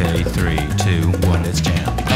Okay, 3, 2, 1, let's jam.